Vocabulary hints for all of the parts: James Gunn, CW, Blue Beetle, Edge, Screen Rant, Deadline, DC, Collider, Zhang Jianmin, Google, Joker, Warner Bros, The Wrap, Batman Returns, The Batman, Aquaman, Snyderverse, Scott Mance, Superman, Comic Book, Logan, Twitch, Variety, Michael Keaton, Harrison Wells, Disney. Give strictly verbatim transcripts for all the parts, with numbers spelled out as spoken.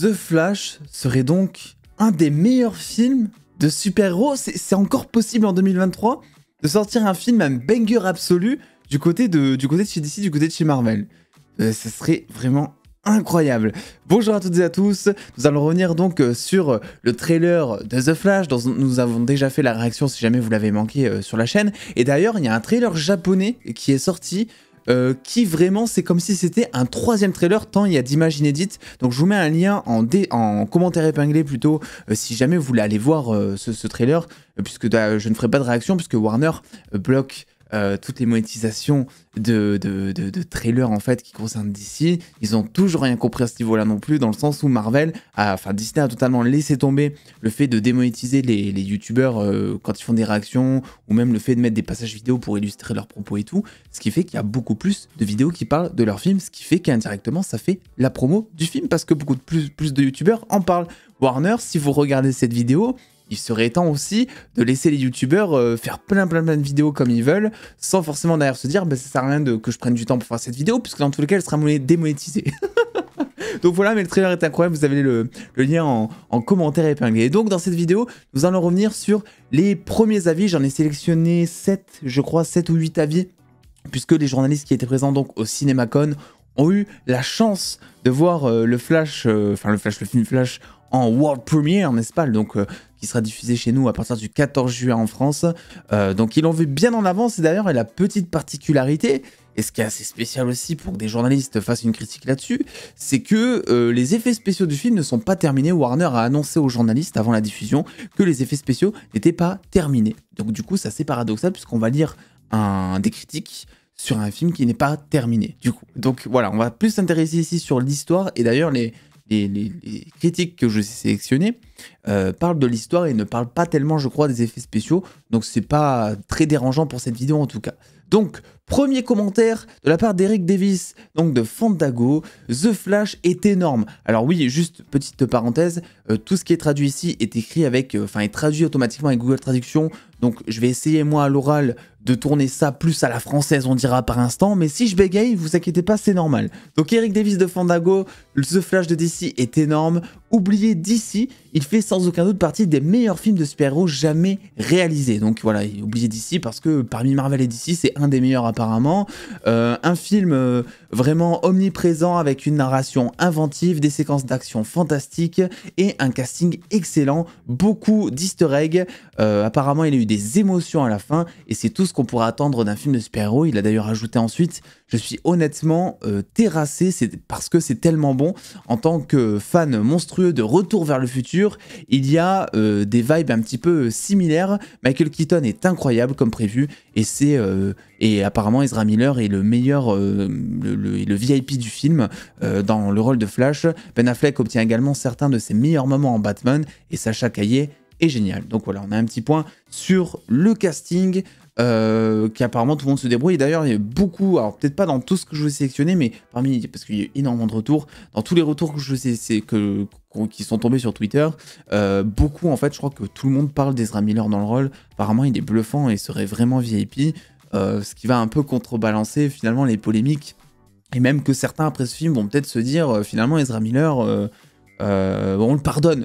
The Flash serait donc un des meilleurs films de super-héros. C'est encore possible en deux mille vingt-trois de sortir un film, un banger absolu du côté de, du côté de chez D C, du côté de chez Marvel. Euh, ça serait vraiment incroyable. Bonjour à toutes et à tous, nous allons revenir donc sur le trailer de The Flash dont nous avons déjà fait la réaction si jamais vous l'avez manqué sur la chaîne. Et d'ailleurs, il y a un trailer japonais qui est sorti euh, qui vraiment, c'est comme si c'était un troisième trailer tant il y a d'images inédites. Donc je vous mets un lien en, dé en commentaire épinglé plutôt euh, si jamais vous voulez aller voir euh, ce, ce trailer euh, puisque euh, je ne ferai pas de réaction puisque Warner euh, bloque Euh, toutes les monétisations de, de, de, de trailers en fait qui concernent D C. Ils ont toujours rien compris à ce niveau-là non plus, dans le sens où Marvel, a, enfin Disney a totalement laissé tomber le fait de démonétiser les, les youtubeurs euh, quand ils font des réactions, ou même le fait de mettre des passages vidéo pour illustrer leurs propos et tout, ce qui fait qu'il y a beaucoup plus de vidéos qui parlent de leur film, ce qui fait qu'indirectement ça fait la promo du film parce que beaucoup de plus, plus de youtubeurs en parlent. Warner, si vous regardez cette vidéo, il serait temps aussi de laisser les youtubeurs euh, faire plein plein plein de vidéos comme ils veulent, sans forcément derrière se dire bah, ça sert à rien de, que je prenne du temps pour faire cette vidéo, puisque dans tous les cas elle sera démonétisée. Donc voilà, mais le trailer est incroyable, vous avez le, le lien en, en commentaire épinglé. Et donc dans cette vidéo, nous allons revenir sur les premiers avis, j'en ai sélectionné sept, je crois sept ou huit avis, puisque les journalistes qui étaient présents donc au CinemaCon ont eu la chance de voir euh, le Flash, enfin euh, le Flash, le film Flash, en world premiere, n'est-ce pas, donc euh, qui sera diffusé chez nous à partir du quatorze juin en France. Euh, donc ils l'ont vu bien en avance, et d'ailleurs la petite particularité, et ce qui est assez spécial aussi pour que des journalistes fassent une critique là-dessus, c'est que euh, les effets spéciaux du film ne sont pas terminés. Warner a annoncé aux journalistes avant la diffusion que les effets spéciaux n'étaient pas terminés. Donc du coup c'est assez paradoxal puisqu'on va lire un, des critiques sur un film qui n'est pas terminé du coup. Donc voilà, on va plus s'intéresser ici sur l'histoire, et d'ailleurs les Les, les, les critiques que je sélectionnais euh, parlent de l'histoire et ne parlent pas tellement, je crois, des effets spéciaux. Donc c'est pas très dérangeant pour cette vidéo en tout cas. Donc premier commentaire de la part d'Eric Davis, donc de Fandango: The Flash est énorme. Alors oui, juste petite parenthèse, euh, tout ce qui est traduit ici est écrit avec, enfin euh, est traduit automatiquement avec Google Traduction. Donc je vais essayer moi à l'oral de tourner ça plus à la française, on dira par instant, mais si je bégaye, vous inquiétez pas, c'est normal. Donc Eric Davis de Fandango: The Flash de D C est énorme, oubliez D C, il fait sans aucun doute partie des meilleurs films de super-héros jamais réalisés. Donc voilà, oubliez D C parce que parmi Marvel et D C, c'est un des meilleurs apparemment. Euh, un film euh, vraiment omniprésent avec une narration inventive, des séquences d'action fantastiques et un casting excellent, beaucoup d'easter eggs, euh, apparemment il a eu des émotions à la fin et c'est tout ce qu'on pourrait attendre d'un film de super-héros. Il a d'ailleurs ajouté ensuite: je suis honnêtement euh, terrassé, c'est parce que c'est tellement bon. En tant que fan monstrueux de Retour vers le futur, il y a euh, des vibes un petit peu euh, similaires. Michael Keaton est incroyable comme prévu et c'est euh, et apparemment Ezra Miller est le meilleur, euh, le, le, le V I P du film euh, dans le rôle de Flash. Ben Affleck obtient également certains de ses meilleurs moments en Batman et Sasha Calle est génial. Donc voilà, on a un petit point sur le casting euh, qui apparemment tout le monde se débrouille. D'ailleurs il y a beaucoup, alors peut-être pas dans tout ce que je vous ai sélectionné, mais parmi, parce qu'il y a eu énormément de retours, dans tous les retours que je sais, c'est que qui sont tombés sur Twitter, euh, beaucoup en fait, je crois que tout le monde parle d'Ezra Miller dans le rôle. Apparemment il est bluffant et serait vraiment V I P, euh, ce qui va un peu contrebalancer finalement les polémiques, et même que certains après ce film vont peut-être se dire euh, finalement Ezra Miller euh, euh, on le pardonne.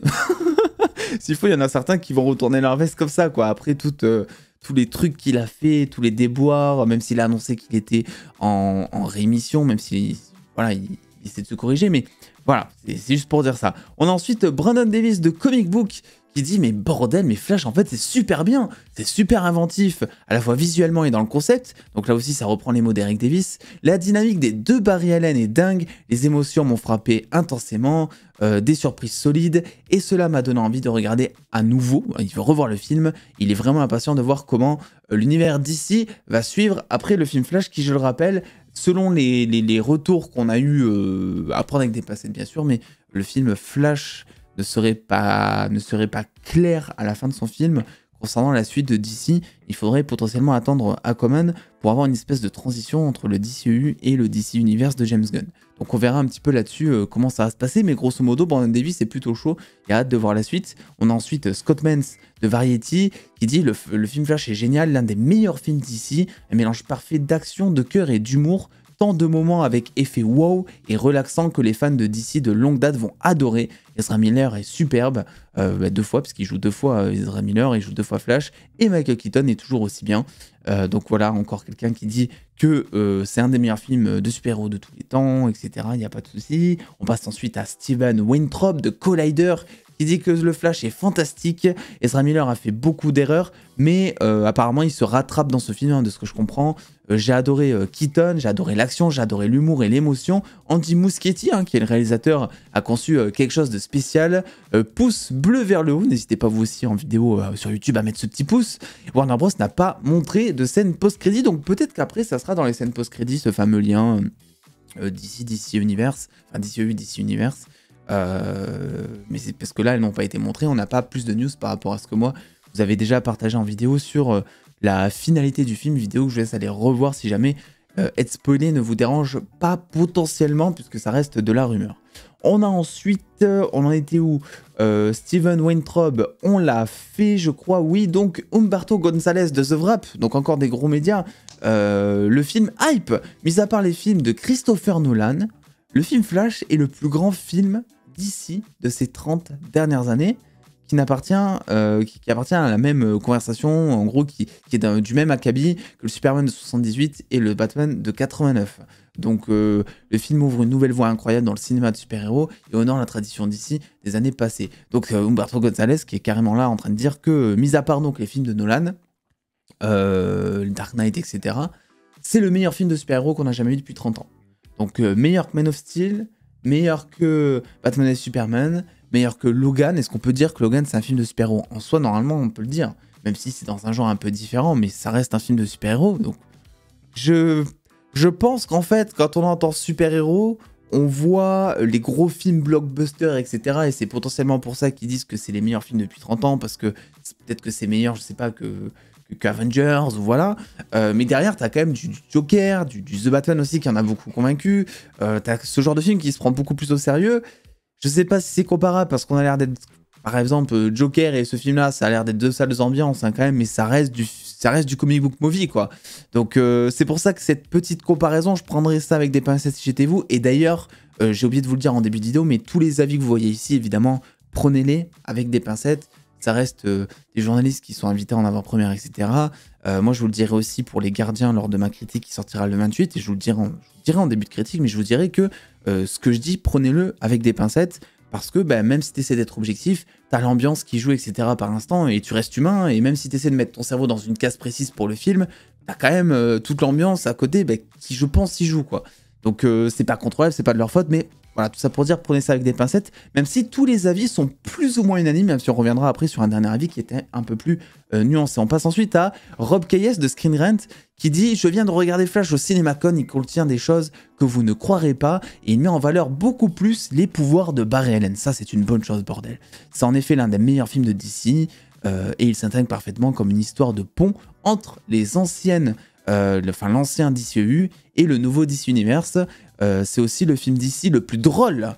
S'il faut, il y en a certains qui vont retourner leur veste comme ça, quoi. Après tout, euh, tous les trucs qu'il a fait, tous les déboires, même s'il a annoncé qu'il était en, en rémission, même s'il voilà, il, il essaie de se corriger, mais voilà, c'est juste pour dire ça. On a ensuite Brandon Davis de Comic Book qui dit: mais bordel, mais Flash en fait c'est super bien, c'est super inventif, à la fois visuellement et dans le concept. Donc là aussi ça reprend les mots d'Eric Davis. La dynamique des deux Barry Allen est dingue, les émotions m'ont frappé intensément, euh, des surprises solides, et cela m'a donné envie de regarder à nouveau, il veut revoir le film, il est vraiment impatient de voir comment l'univers D C va suivre après le film Flash qui, je le rappelle, selon les, les, les retours qu'on a eu, euh, à prendre avec des pincettes bien sûr, mais le film Flash ne serait pas, ne serait pas clair à la fin de son film. Concernant la suite de D C, il faudrait potentiellement attendre Aquaman pour avoir une espèce de transition entre le D C U et le D C Universe de James Gunn. Donc on verra un petit peu là-dessus euh, comment ça va se passer, mais grosso modo, Brandon Davis est plutôt chaud, il a hâte de voir la suite. On a ensuite Scott Mance de Variety qui dit: le, le film Flash est génial, l'un des meilleurs films d'ici, un mélange parfait d'action, de cœur et d'humour, tant de moments avec effet wow et relaxant que les fans de D C de longue date vont adorer. Ezra Miller est superbe, euh, bah deux fois, parce qu'il joue deux fois euh, Ezra Miller, il joue deux fois Flash, et Michael Keaton est toujours aussi bien. Euh, donc voilà, encore quelqu'un qui dit que euh, c'est un des meilleurs films de super-héros de tous les temps, et cetera. Il n'y a pas de souci. On passe ensuite à Steven Wintrop de Collider, qui dit que le Flash est fantastique. Ezra Miller a fait beaucoup d'erreurs, mais euh, apparemment il se rattrape dans ce film, hein, de ce que je comprends. Euh, j'ai adoré euh, Keaton, j'ai adoré l'action, j'ai adoré l'humour et l'émotion. Andy Muschietti, hein, qui est le réalisateur, a conçu euh, quelque chose de spécial. Euh, pouce bleu vers le haut, n'hésitez pas vous aussi en vidéo euh, sur YouTube à mettre ce petit pouce. Warner Bros n'a pas montré de scène post-crédit, donc peut-être qu'après ça sera dans les scènes post-crédit, ce fameux lien euh, D C, D C Universe, enfin D C U, D C Universe. Euh, mais c'est parce que là elles n'ont pas été montrées, on n'a pas plus de news par rapport à ce que moi vous avez déjà partagé en vidéo sur euh, la finalité du film, vidéo que je laisse aller revoir si jamais euh, être spoilé ne vous dérange pas potentiellement puisque ça reste de la rumeur. On a ensuite, euh, on en était où euh, Steven Weintraub, on l'a fait je crois, oui, donc Umberto González de The Wrap, donc encore des gros médias, euh, le film hype, mis à part les films de Christopher Nolan, le film Flash est le plus grand film d'ici de ces trente dernières années, qui n'appartient, euh, qui, qui appartient à la même conversation, en gros, qui, qui est du même acabit que le Superman de soixante-dix-huit et le Batman de quatre-vingt-neuf. Donc, euh, le film ouvre une nouvelle voie incroyable dans le cinéma de super-héros et honore la tradition d'ici des années passées. Donc, euh, Umberto González qui est carrément là en train de dire que, mis à part donc les films de Nolan, euh, Dark Knight, et cetera, c'est le meilleur film de super-héros qu'on a jamais eu depuis trente ans. Donc, euh, meilleur que Man of Steel, meilleur que Batman et Superman, meilleur que Logan. Est-ce qu'on peut dire que Logan, c'est un film de super-héros? En soi, normalement, on peut le dire. Même si c'est dans un genre un peu différent, mais ça reste un film de super-héros. Donc, je, je pense qu'en fait, quand on entend super-héros, on voit les gros films blockbusters, et cetera. Et c'est potentiellement pour ça qu'ils disent que c'est les meilleurs films depuis trente ans, parce que peut-être que c'est meilleur, je sais pas, que... qu'Avengers, voilà, euh, mais derrière t'as quand même du, du Joker, du, du The Batman aussi qui en a beaucoup convaincu, euh, t'as ce genre de film qui se prend beaucoup plus au sérieux. Je sais pas si c'est comparable parce qu'on a l'air d'être, par exemple Joker et ce film là, ça a l'air d'être deux salles ambiances hein, quand même, mais ça reste du, ça reste du comic book movie quoi, donc euh, c'est pour ça que cette petite comparaison, je prendrais ça avec des pincettes si j'étais vous, et d'ailleurs, euh, j'ai oublié de vous le dire en début de vidéo, mais tous les avis que vous voyez ici, évidemment, prenez-les avec des pincettes. Ça reste euh, des journalistes qui sont invités en avant-première, et cetera. Euh, moi, je vous le dirai aussi pour Les Gardiens lors de ma critique qui sortira le vingt-huit. Et je vous le dirai en, je vous dirai en début de critique, mais je vous dirai que euh, ce que je dis, prenez-le avec des pincettes. Parce que bah, même si tu essaies d'être objectif, tu as l'ambiance qui joue, et cetera par l'instant, et tu restes humain. Et même si tu essaies de mettre ton cerveau dans une case précise pour le film, tu as quand même euh, toute l'ambiance à côté bah, qui, je pense, y joue, quoi. Donc, euh, c'est pas contrôlable, c'est pas de leur faute, mais... Voilà, tout ça pour dire, prenez ça avec des pincettes, même si tous les avis sont plus ou moins unanimes, même si on reviendra après sur un dernier avis qui était un peu plus euh, nuancé. On passe ensuite à Rob Kayes de Screen Rant qui dit « Je viens de regarder Flash au CinemaCon, il contient des choses que vous ne croirez pas et il met en valeur beaucoup plus les pouvoirs de Barry Allen. » Ça, c'est une bonne chose, bordel. C'est en effet l'un des meilleurs films de D C euh, et il s'intègre parfaitement comme une histoire de pont entre les anciennes, euh, le, enfin l'ancien D C U et le nouveau D C Universe. Euh, c'est aussi le film d'ici le plus drôle.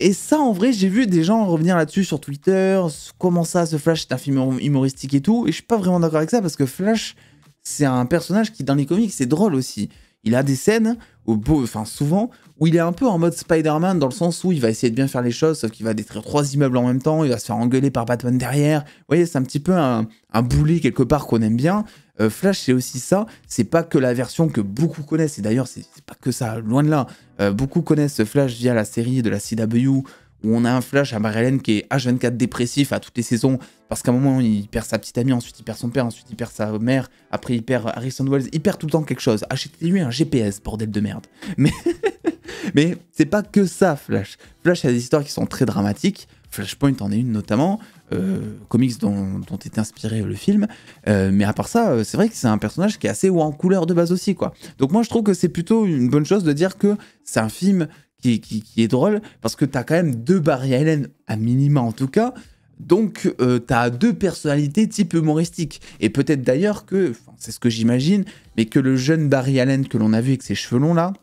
Et ça, en vrai, j'ai vu des gens revenir là-dessus sur Twitter. Comment ça, ce Flash, c'est un film humoristique et tout. Et je suis pas vraiment d'accord avec ça parce que Flash, c'est un personnage qui, dans les comics, c'est drôle aussi. Il a des scènes, où, enfin souvent, où il est un peu en mode Spider-Man dans le sens où il va essayer de bien faire les choses, sauf qu'il va détruire trois immeubles en même temps, il va se faire engueuler par Batman derrière. Vous voyez, c'est un petit peu un, un boulet quelque part qu'on aime bien. Euh, Flash, c'est aussi ça. C'est pas que la version que beaucoup connaissent, et d'ailleurs, c'est pas que ça, loin de là. Euh, beaucoup connaissent Flash via la série de la C W, où on a un Flash à Barry Allen qui est H vingt-quatre dépressif à toutes les saisons, parce qu'à un moment, il perd sa petite amie, ensuite il perd son père, ensuite il perd sa mère, après il perd Harrison Wells, il perd tout le temps quelque chose. Achetez-lui un G P S, bordel de merde. Mais, mais c'est pas que ça, Flash. Flash a des histoires qui sont très dramatiques, Flashpoint en est une notamment, euh, comics dont, dont était inspiré le film, euh, mais à part ça, c'est vrai que c'est un personnage qui est assez haut en couleur de base aussi, quoi. Donc moi, je trouve que c'est plutôt une bonne chose de dire que c'est un film... Qui, qui, qui est drôle, parce que t'as quand même deux Barry Allen, à minima en tout cas, donc euh, t'as deux personnalités type humoristique, et peut-être d'ailleurs que, enfin, c'est ce que j'imagine, mais que le jeune Barry Allen que l'on a vu avec ses cheveux longs là,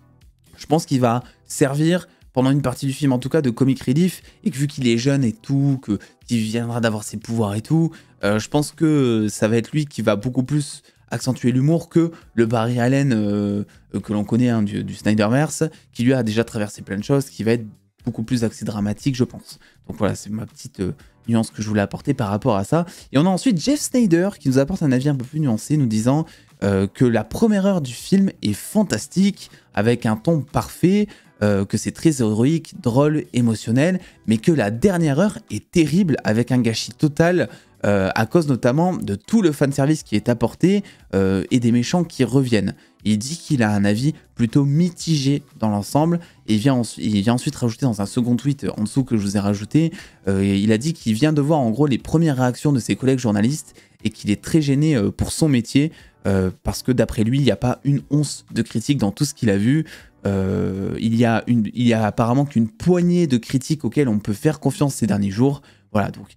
je pense qu'il va servir pendant une partie du film en tout cas de comic relief, et que vu qu'il est jeune et tout, que qu'il viendra d'avoir ses pouvoirs et tout, euh, je pense que ça va être lui qui va beaucoup plus accentuer l'humour que le Barry Allen euh, que l'on connaît hein, du, du Snyderverse, qui lui a déjà traversé plein de choses, qui va être beaucoup plus axé dramatique, je pense. Donc voilà, c'est ma petite euh, nuance que je voulais apporter par rapport à ça. Et on a ensuite Jeff Snyder qui nous apporte un avis un peu plus nuancé, nous disant euh, que la première heure du film est fantastique, avec un ton parfait, euh, que c'est très héroïque, drôle, émotionnel, mais que la dernière heure est terrible, avec un gâchis total, Euh, à cause notamment de tout le fanservice qui est apporté euh, et des méchants qui reviennent. Il dit qu'il a un avis plutôt mitigé dans l'ensemble et il vient, il vient ensuite rajouter dans un second tweet en dessous que je vous ai rajouté, euh, il a dit qu'il vient de voir en gros les premières réactions de ses collègues journalistes et qu'il est très gêné euh, pour son métier euh, parce que d'après lui il n'y a pas une once de critique dans tout ce qu'il a vu. Euh, il, y a une, il y a apparemment qu'une poignée de critiques auxquelles on peut faire confiance ces derniers jours. Voilà donc.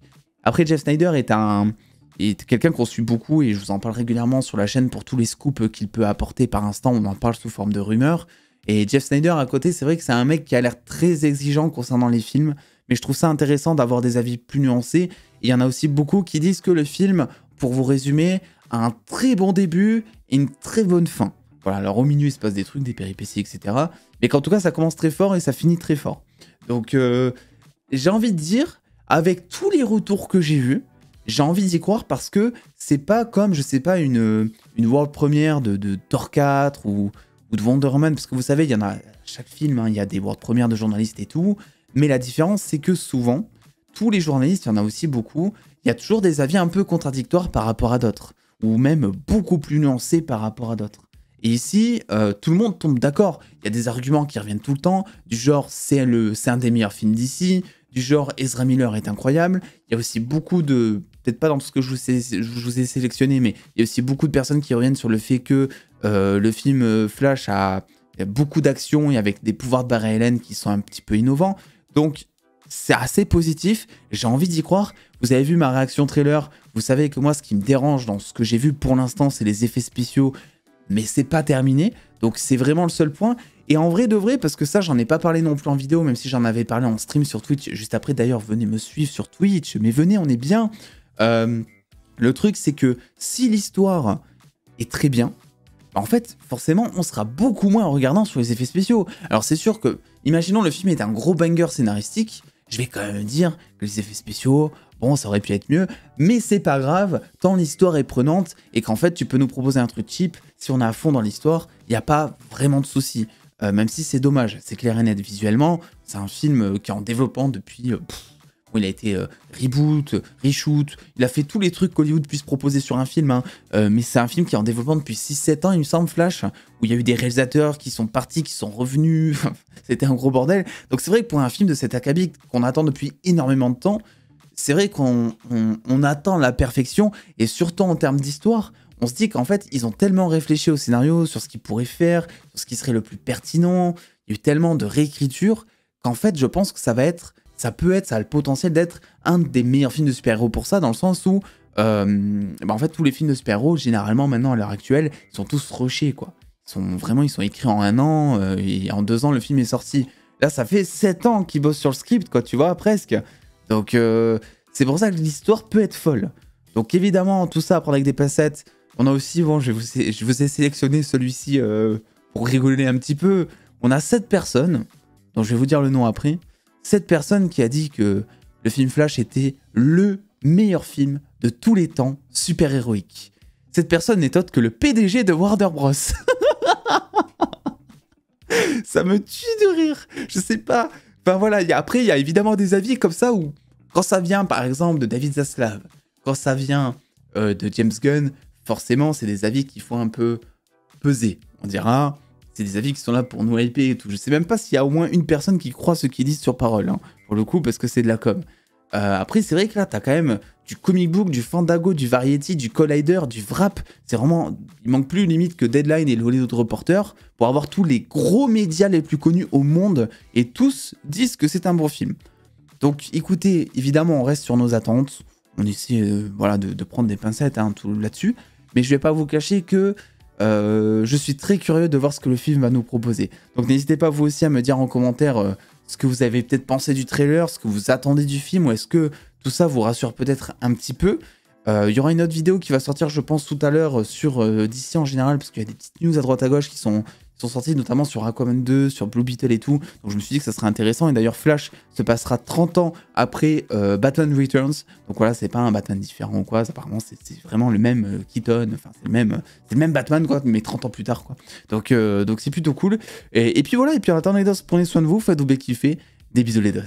Après, Jeff Snyder est, un, est quelqu'un qu'on suit beaucoup et je vous en parle régulièrement sur la chaîne pour tous les scoops qu'il peut apporter par instant. On en parle sous forme de rumeurs. Et Jeff Snyder, à côté, c'est vrai que c'est un mec qui a l'air très exigeant concernant les films. Mais je trouve ça intéressant d'avoir des avis plus nuancés. Il y en a aussi beaucoup qui disent que le film, pour vous résumer, a un très bon début et une très bonne fin. Voilà, alors au milieu, il se passe des trucs, des péripéties, et cetera. Mais qu'en tout cas, ça commence très fort et ça finit très fort. Donc, euh, j'ai envie de dire... Avec tous les retours que j'ai vus, j'ai envie d'y croire parce que c'est pas comme, je sais pas, une, une world première de, de Thor quatre ou, ou de Wonder Woman, parce que vous savez, il y en a chaque film, hein, il y a des world premières de journalistes et tout, mais la différence, c'est que souvent, tous les journalistes, il y en a aussi beaucoup, il y a toujours des avis un peu contradictoires par rapport à d'autres, ou même beaucoup plus nuancés par rapport à d'autres. Et ici, euh, tout le monde tombe d'accord, il y a des arguments qui reviennent tout le temps, du genre, c'est un des meilleurs films d'ici, du genre Ezra Miller est incroyable, il y a aussi beaucoup de, peut-être pas dans ce que je vous, ai, je vous ai sélectionné, mais il y a aussi beaucoup de personnes qui reviennent sur le fait que euh, le film Flash a, a beaucoup d'action et avec des pouvoirs de Barry Allen qui sont un petit peu innovants, donc c'est assez positif, j'ai envie d'y croire, vous avez vu ma réaction trailer, vous savez que moi ce qui me dérange dans ce que j'ai vu pour l'instant c'est les effets spéciaux, mais c'est pas terminé, donc c'est vraiment le seul point. Et en vrai de vrai, parce que ça, j'en ai pas parlé non plus en vidéo, même si j'en avais parlé en stream sur Twitch. Juste après, d'ailleurs, venez me suivre sur Twitch. Mais venez, on est bien. Euh, le truc, c'est que si l'histoire est très bien, en fait, forcément, on sera beaucoup moins en regardant sur les effets spéciaux. Alors, c'est sûr que, imaginons, le film est un gros banger scénaristique. Je vais quand même dire que les effets spéciaux, bon, ça aurait pu être mieux. Mais c'est pas grave, tant l'histoire est prenante et qu'en fait, tu peux nous proposer un truc cheap. Si on est à fond dans l'histoire, il n'y a pas vraiment de souci. Euh, même si c'est dommage, c'est clair et net visuellement, c'est un film euh, qui est en développement depuis... Euh, pff, où il a été euh, reboot, reshoot, il a fait tous les trucs qu'Hollywood puisse proposer sur un film, hein, euh, mais c'est un film qui est en développement depuis six sept ans, il me semble, Flash, où il y a eu des réalisateurs qui sont partis, qui sont revenus, c'était un gros bordel. Donc c'est vrai que pour un film de cet acabit qu'on attend depuis énormément de temps, c'est vrai qu'on on, on attend la perfection, et surtout en termes d'histoire... On se dit qu'en fait, ils ont tellement réfléchi au scénario, sur ce qu'ils pourraient faire, sur ce qui serait le plus pertinent. Il y a eu tellement de réécriture qu'en fait, je pense que ça va être, ça peut être, ça a le potentiel d'être un des meilleurs films de super-héros pour ça, dans le sens où, euh, bah en fait, tous les films de super-héros, généralement, maintenant, à l'heure actuelle, ils sont tous rushés, quoi. Ils sont vraiment, ils sont écrits en un an, euh, et en deux ans, le film est sorti. Là, ça fait sept ans qu'ils bossent sur le script, quoi, tu vois, presque. Donc, euh, c'est pour ça que l'histoire peut être folle. Donc, évidemment, tout ça à prendre avec des pincettes. On a aussi, bon, je vous ai, je vous ai sélectionné celui-ci euh, pour rigoler un petit peu. On a cette personne, dont je vais vous dire le nom après, cette personne qui a dit que le film Flash était le meilleur film de tous les temps super-héroïque. Cette personne n'est autre que le P D G de Warner Bros. Ça me tue de rire, je sais pas. Enfin voilà, y a, après, il y a évidemment des avis comme ça où, quand ça vient par exemple de David Zaslav, quand ça vient euh, de James Gunn, forcément, c'est des avis qu'il faut un peu peser. On dira, c'est des avis qui sont là pour nous hyper et tout. Je sais même pas s'il y a au moins une personne qui croit ce qu'ils disent sur parole, hein, pour le coup, parce que c'est de la com. Euh, après, c'est vrai que là, t'as quand même du comic book, du Fandango, du Variety, du Collider, du Wrap. C'est vraiment... Il manque plus limite que Deadline et Hollywood Reporter pour avoir tous les gros médias les plus connus au monde et tous disent que c'est un bon film. Donc, écoutez, évidemment, on reste sur nos attentes. On essaie euh, voilà, de, de prendre des pincettes hein, tout là-dessus. Mais je ne vais pas vous cacher que euh, je suis très curieux de voir ce que le film va nous proposer. Donc n'hésitez pas vous aussi à me dire en commentaire euh, ce que vous avez peut-être pensé du trailer, ce que vous attendez du film, ou est-ce que tout ça vous rassure peut-être un petit peu. Il euh, y aura une autre vidéo qui va sortir, je pense, tout à l'heure sur euh, D C en général, parce qu'il y a des petites news à droite à gauche qui sont, qui sont sorties, notamment sur Aquaman deux, sur Blue Beetle et tout. Donc je me suis dit que ça serait intéressant. Et d'ailleurs, Flash se passera trente ans après euh, Batman Returns. Donc voilà, c'est pas un Batman différent ou quoi. Apparemment, c'est vraiment le même euh, Keaton. Enfin, c'est le même, c'est le même Batman, quoi, mais trente ans plus tard, quoi. Donc euh, donc c'est plutôt cool. Et, et puis voilà. Et puis attendez, prenez soin de vous, faites-vous bien kiffer. Des bisous les dos.